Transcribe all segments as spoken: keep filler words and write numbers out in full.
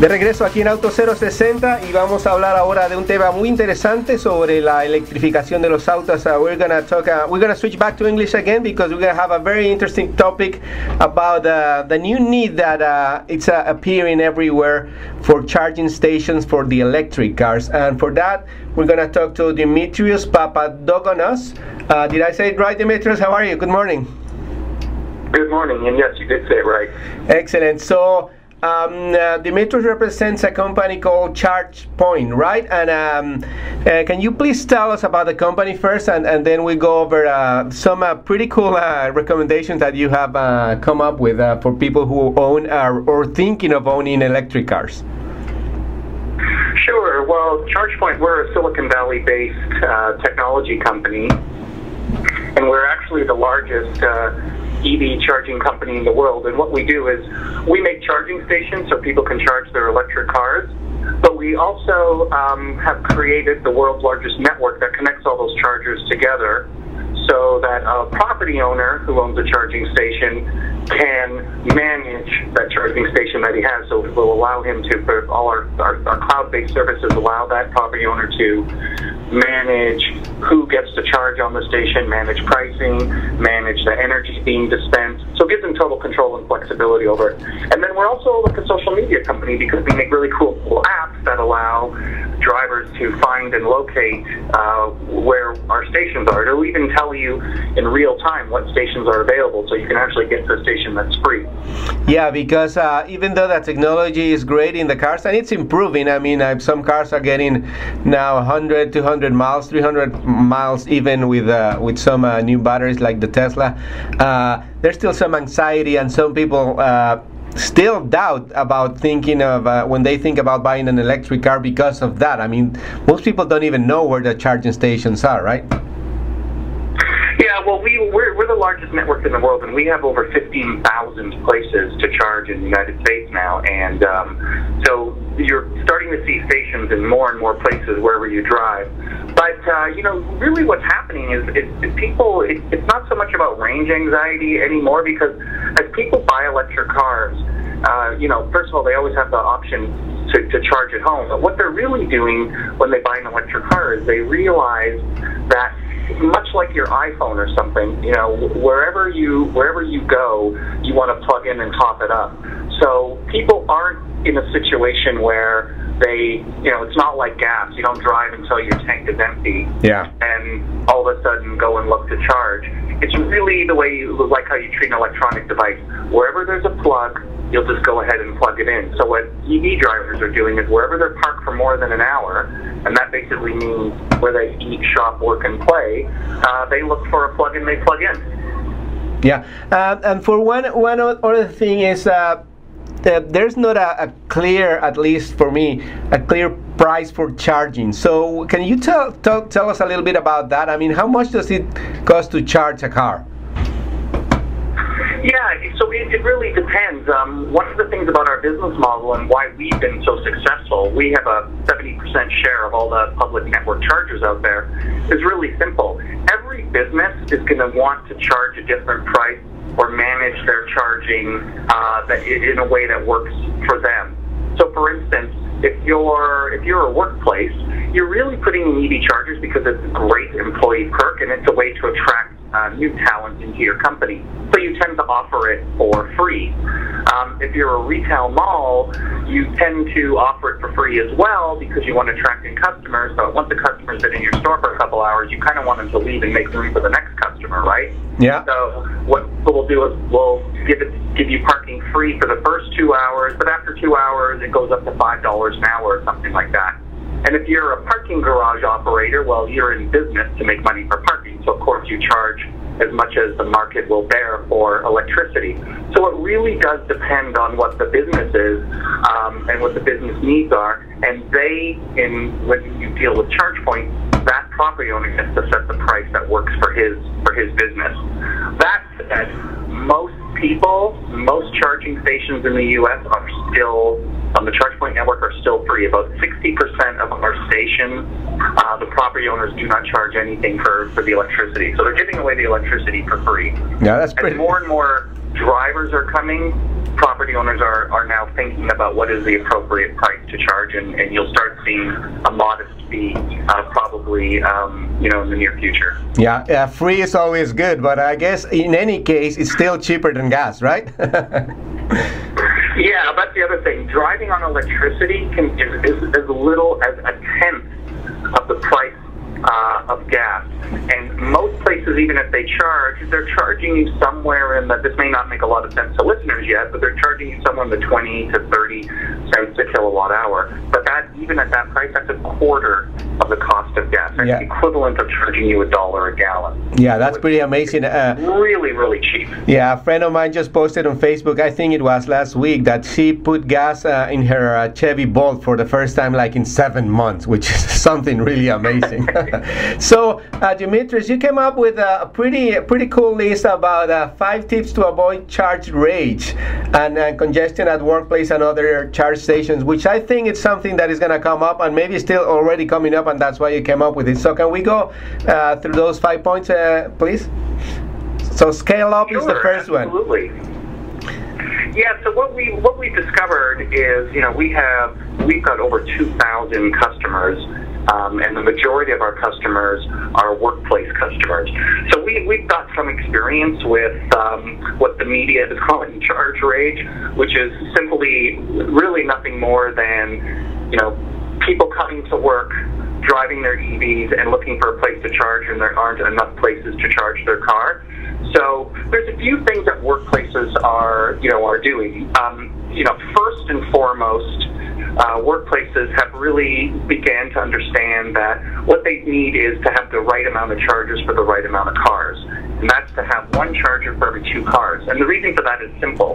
De regreso aquí en Auto cero sesenta y vamos a hablar ahora de un tema muy interesante sobre la electrificación de los autos. Uh, we're gonna talk. Uh, we're gonna switch back to English again because we're gonna have a very interesting topic about uh, the new need that uh, it's uh, appearing everywhere for charging stations for the electric cars. And for that, we're gonna talk to Dimitrios Papadogonas. Uh, did I say it right, Dimitrios? How are you? Good morning. Good morning, and yes, you did say it right. Excellent. So. Um, uh, Dimitrios represents a company called ChargePoint, right? And um, uh, can you please tell us about the company first, and, and then we go over uh, some uh, pretty cool uh, recommendations that you have uh, come up with uh, for people who own uh, or thinking of owning electric cars. Sure. Well, ChargePoint, we're a Silicon Valley-based uh, technology company, and we're actually the largest Uh, E V charging company in the world. And what we do is we make charging stations so people can charge their electric cars, but we also um, have created the world's largest network that connects all those chargers together so that a property owner who owns a charging station can manage that charging station that he has. So it will allow him to, all our, our, our cloud-based services allow that property owner to manage who gets to charge on the station, manage pricing, manage the energy being dispensed. So it gives them total control and flexibility over it. And then we're also like a social media company because we make really cool apps that allow drivers to find and locate uh, where our stations are. It'll even tell you in real time what stations are available so you can actually get to a station that's free. Yeah, because uh, even though that technology is great in the cars, and it's improving, I mean, uh, some cars are getting now one hundred, two hundred miles, three hundred miles even with, uh, with some uh, new batteries like the Tesla, uh, there's still some anxiety and some people uh, still doubt about thinking of uh, when they think about buying an electric car because of that. I mean, most people don't even know where the charging stations are, right? Yeah, well, we, we're, we're the largest network in the world, and we have over fifteen thousand places to charge in the United States now. And um, so you're starting to see stations in more and more places wherever you drive. But, uh, you know, really what's happening is, is, is people, it, it's not so much about range anxiety anymore, because as people buy electric cars, uh, you know, first of all, they always have the option To, to charge at home. But what they're really doing when they buy an electric car is they realize that much like your iPhone or something, you know, wherever you wherever you go, you want to plug in and top it up. So people aren't in a situation where they, you know, it's not like gas. You don't drive until your tank is empty. Yeah. And all of a sudden go and look to charge. It's really the way you, like how you treat an electronic device. Wherever there's a plug, you'll just go ahead and plug it in. So what E V drivers are doing is wherever they're parked for more than an hour, and that basically means where they eat, shop, work, and play, uh, they look for a plug-in, they plug in. Yeah, uh, and for one, one other thing is, uh, there's not a, a clear, at least for me, a clear price for charging. So can you tell, tell, tell us a little bit about that? I mean, how much does it cost to charge a car? Yeah, so it, it really depends. Um, one of the things about our business model and why we've been so successful, we have a seventy percent share of all the public network chargers out there, is really simple. Every business is going to want to charge a different price or manage their charging uh, in a way that works for them. So for instance, if you're, if you're a workplace, you're really putting in E V chargers because it's a great employee perk and it's a way to attract Uh, new talent into your company. So you tend to offer it for free. Um, if you're a retail mall, you tend to offer it for free as well because you want to attract in customers. So once the customer's been in your store for a couple hours, you kind of want them to leave and make room for the next customer, right? Yeah. So what we'll do is we'll give it, give you parking free for the first two hours, but after two hours, it goes up to five dollars an hour or something like that. And if you're a parking garage operator, well, you're in business to make money for parking. So, of course, you charge as much as the market will bear for electricity. So it really does depend on what the business is um, and what the business needs are. And they, in when you deal with ChargePoint, that property owner has to set the price that works for his, for his business. That said, most people, most charging stations in the U S are still on the ChargePoint network are still free. About sixty percent of our stations, uh, the property owners do not charge anything for, for the electricity. So they're giving away the electricity for free. Yeah, that's pretty. And more and more drivers are coming, property owners are, are now thinking about what is the appropriate price to charge, and, and you'll start seeing a modest fee uh, probably um, you know, in the near future. Yeah, uh, free is always good, but I guess in any case it's still cheaper than gas, right? Yeah, that's the other thing. Driving on electricity can, is, is as little as a tenth of the price Uh, of gas, and most places, even if they charge, they're charging you somewhere in the, this may not make a lot of sense to listeners yet, but they're charging you somewhere in the twenty to thirty cents a kilowatt hour. But that, even at that price, that's a quarter of the cost of gas. That's yeah. the equivalent of charging you a dollar a gallon. Yeah, that's pretty amazing. Uh, really, really cheap. Yeah, a friend of mine just posted on Facebook, I think it was last week, that she put gas uh, in her uh, Chevy Bolt for the first time like in seven months, which is something really amazing. So, uh, Dimitrios, you came up with a pretty a pretty cool list about uh, five tips to avoid charge rage and uh, congestion at workplace and other charge stations, which I think it's something that is going to come up and maybe still already coming up, and that's why you came up with it. So can we go uh, through those five points, uh, please? So scale up sure, is the first absolutely. one. Absolutely. Yeah, so what we what we discovered is, you know, we have we've got over two thousand customers, um, and the majority of our customers are workplace customers. So we we've got some experience with um, what the media is calling charge rage, which is simply really nothing more than, you know, people coming to work, driving their E Vs and looking for a place to charge, and there aren't enough places to charge their car. So there's a few things that workplaces are, you know, are doing. Um, you know, first and foremost, uh, workplaces have really began to understand that what they need is to have the right amount of chargers for the right amount of cars, and that's to have one charger for every two cars. And the reason for that is simple,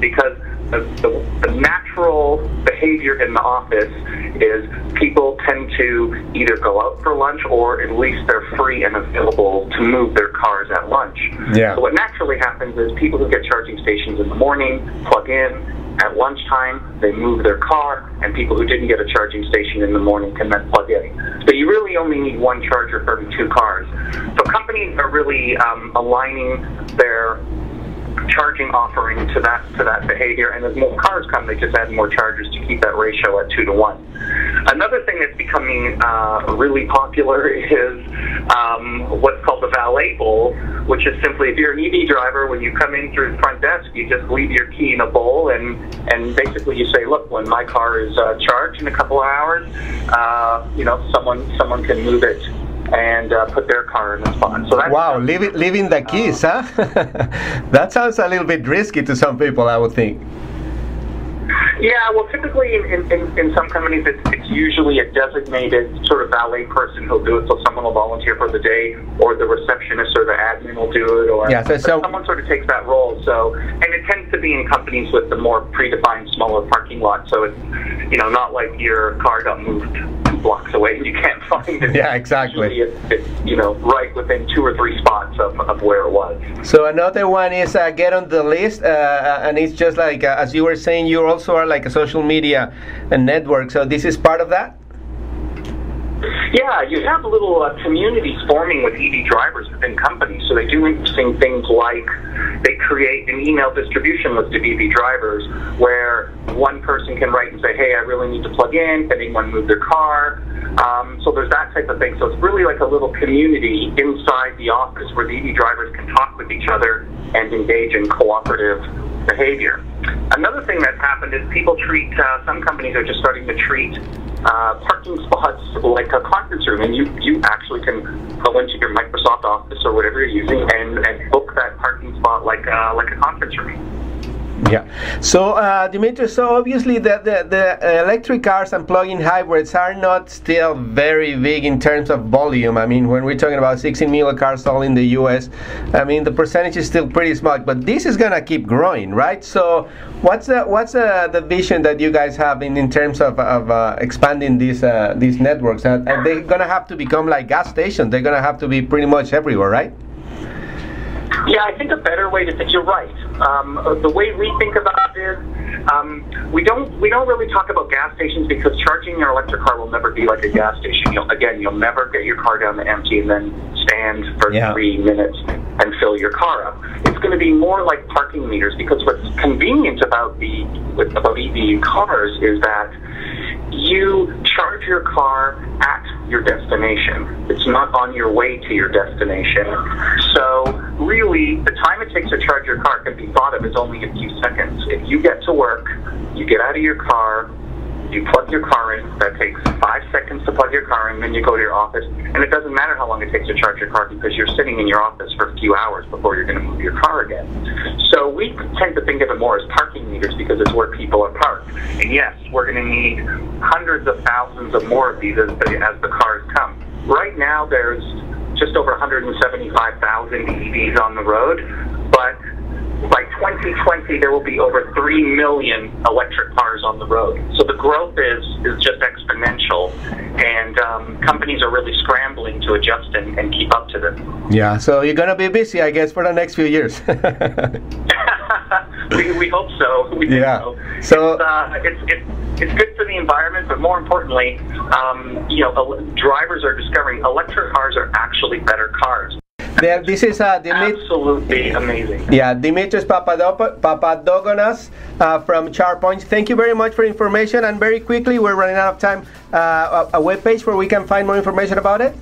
because the, the, the natural behavior in the office is people tend to either go out for lunch, or at least they're free and available to move their cars at lunch. Yeah. So what naturally happens is people who get charging stations in the morning plug in. At lunchtime, they move their car, and people who didn't get a charging station in the morning can then plug in. So you really only need one charger for every two cars. So companies are really um, aligning their charging offering to that to that behavior, and as more cars come, they just add more chargers to keep that ratio at two to one. Another thing that's becoming uh, really popular is um, what's called the valet bowl, which is simply, if you're an E V driver, when you come in through the front desk, you just leave your key in a bowl, and and basically you say, look, when my car is uh, charged in a couple of hours, uh, you know, someone someone can move it and uh, put their car in the spot. So that's wow, leaving leaving the keys, uh, huh? That sounds a little bit risky to some people, I would think. Yeah, well, typically in, in, in some companies, it's, it's usually a designated sort of valet person who'll do it. So someone will volunteer for the day, or the receptionist or the admin will do it, or yeah, so, so someone sort of takes that role. So, and it tends to be in companies with the more predefined, smaller parking lot. So it's, you know, not like your car got moved two blocks away and you can't find it. Yeah, exactly. It's, it's, you know, right within two or three spots of, of where it was. So another one is uh, get on the list, uh, and it's just like, uh, as you were saying, you're also are like a social media and network, so this is part of that? Yeah, you have little uh, communities forming with E V drivers within companies, so they do interesting things like they create an email distribution list of E V drivers where one person can write and say, hey, I really need to plug in, can anyone move their car? Um, so there's that type of thing. So it's really like a little community inside the office where the E V drivers can talk with each other and engage in cooperative behavior. Another thing that's happened is people treat, uh, some companies are just starting to treat uh, parking spots like a conference room, and you, you actually can go into your Microsoft Office or whatever you're using and, and book that parking spot like, uh, like a conference room. Yeah. So, uh, Dimitrios, so obviously the, the, the electric cars and plug-in hybrids are not still very big in terms of volume. I mean, when we're talking about sixteen million cars sold in the U S, I mean, the percentage is still pretty small, but this is going to keep growing, right? So what's the, what's the, the vision that you guys have in, in terms of, of uh, expanding these, uh, these networks? Are, are they going to have to become like gas stations? They're going to have to be pretty much everywhere, right? Yeah, I think a better way to think, you're right. Um, the way we think about it is um, we don't we don't really talk about gas stations, because charging your electric car will never be like a gas station. You'll, again, you'll never get your car down to empty and then stand for yeah. three minutes and fill your car up. It's going to be more like parking meters, because what's convenient about the about E V cars is that you charge your car at your destination. It's not on your way to your destination. So really, the time it takes to charge your car can be thought of as only a few seconds. If you get to work, you get out of your car, you plug your car in, that takes five seconds to plug your car in, then you go to your office, and it doesn't matter how long it takes to charge your car because you're sitting in your office for a few hours before you're going to move your car again. So we tend to think of it more as parking meters because it's where people are parked. And yes, we're going to need hundreds of thousands of more of these as the cars come. Right now there's just over one hundred seventy-five thousand E Vs on the road, but by twenty twenty, there will be over three million electric cars on the road. So the growth is, is just exponential, and um, companies are really scrambling to adjust and, and keep up to them. Yeah, so you're going to be busy, I guess, for the next few years. we, we hope so. We yeah. So, so it's, uh, it's, it's, it's good for the environment, but more importantly, um, you know, drivers are discovering electric cars are actually better cars. There, this is uh, Dimit absolutely amazing. Yeah, Dimitrios Papadogonas uh, from ChargePoint. Thank you very much for information. And very quickly, we're running out of time. Uh, a, a web page where we can find more information about it.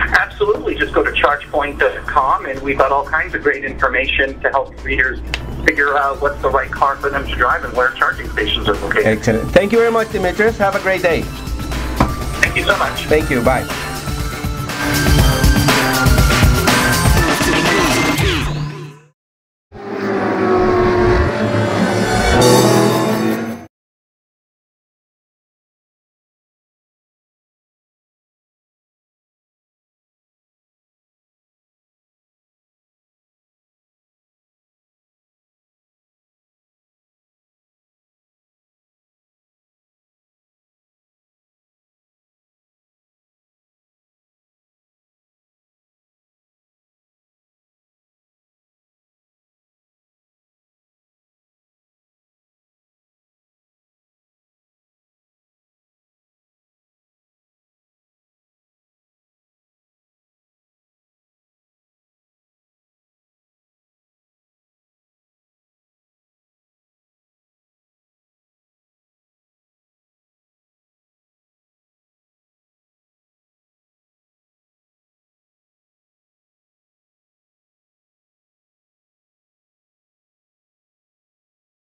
Absolutely, just go to charge point dot com, and we've got all kinds of great information to help readers figure out what's the right car for them to drive and where charging stations are located. Excellent. Thank you very much, Dimitrios. Have a great day. Thank you so much. Thank you. Bye.